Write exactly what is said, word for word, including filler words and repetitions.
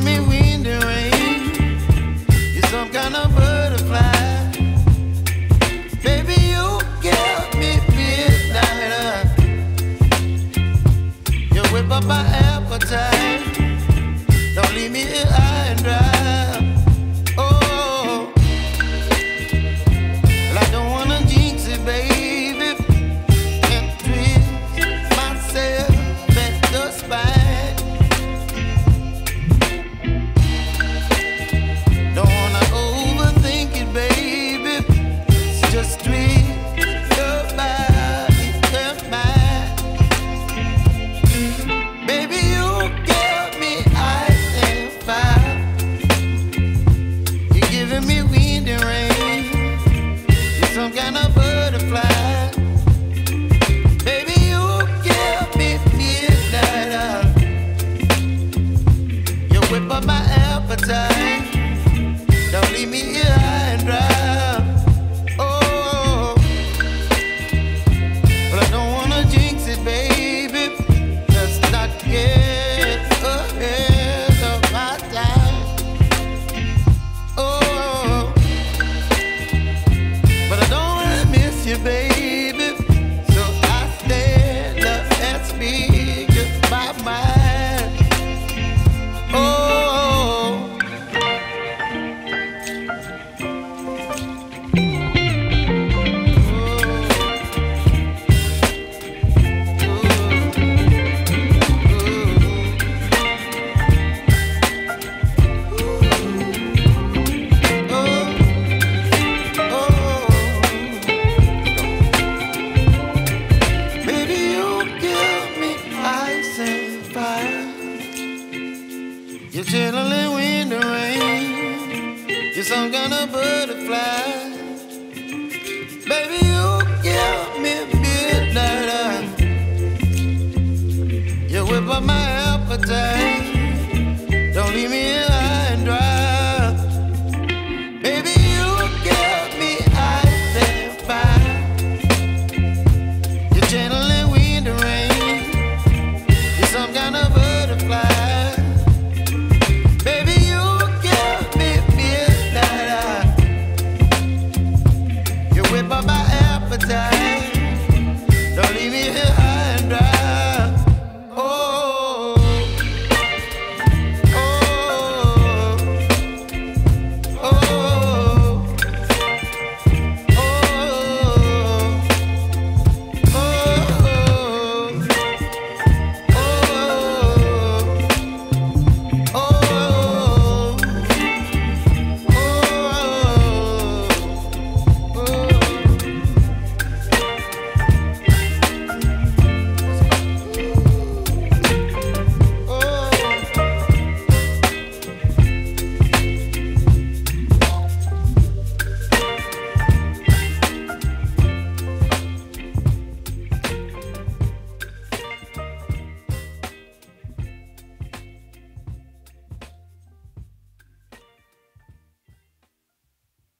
giving me wind and rain. You're some kind of butterfly. Baby, you give me midnight. You whip up my appetite. Don't leave me here high and dry. But my appetite.